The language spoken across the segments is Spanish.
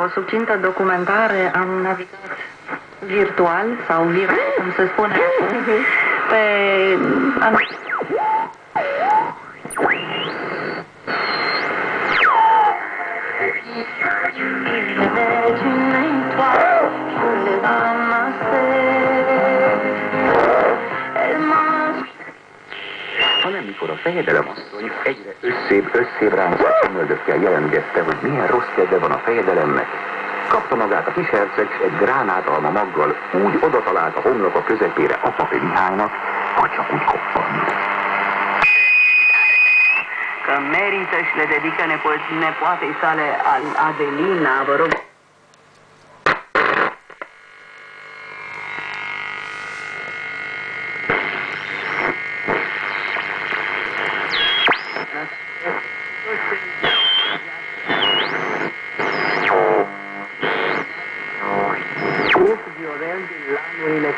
o succintă documentare, am navigat virtual sau viral, cum se spune, pe... Amikor a fejedelem asszony egyre összébb ránzva szemöldökkel jelengettem, hogy milyen rossz kedve van a fejedelemnek, kapta magát a kis herceg, s egy gránátalma maggal úgy odatalált a homloka közepére Apafi Mihálynak, hogy csak úgy koppant. Că merită și le dedică nepoatei sale Adelina, vă rog.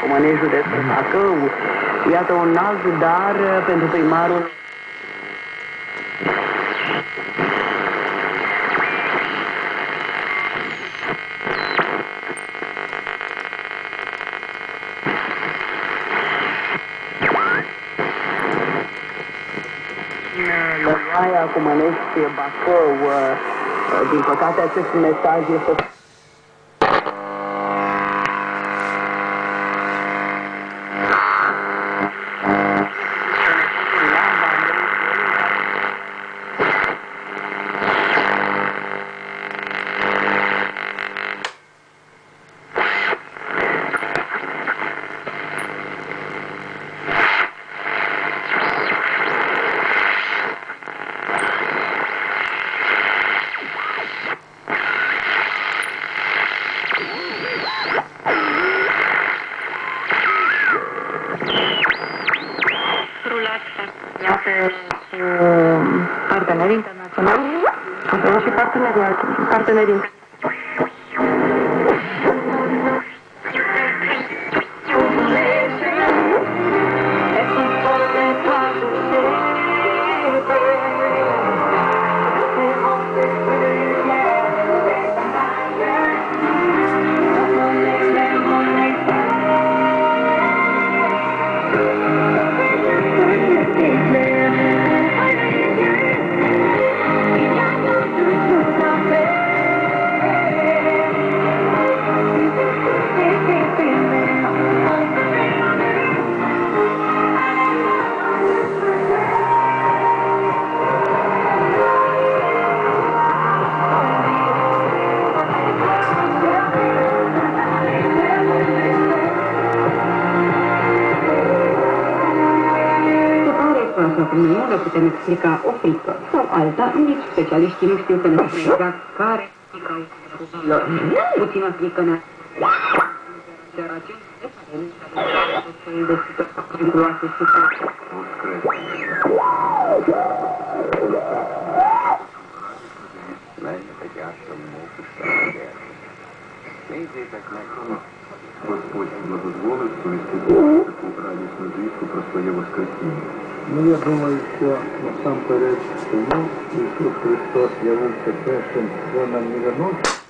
Comănești județul Bacău, iată un alt dar pentru primarul. Loaia Comănești Bacău, din păcate acest mesaj este... Partenerii internaționali, avem și partenerii. Nu putem explica o frică sau alta, nici specialiștii nu știu că ne spune exact care frică au copiilor. Puțină frică ne-a iar acest referent a fost fel de superfacturoase situații. Господь благословит повести такую радостную звитку про свое воскресенье. Ну, я думаю, что сам порядок, что Иисус Христос явился першим, что нам не вернуть.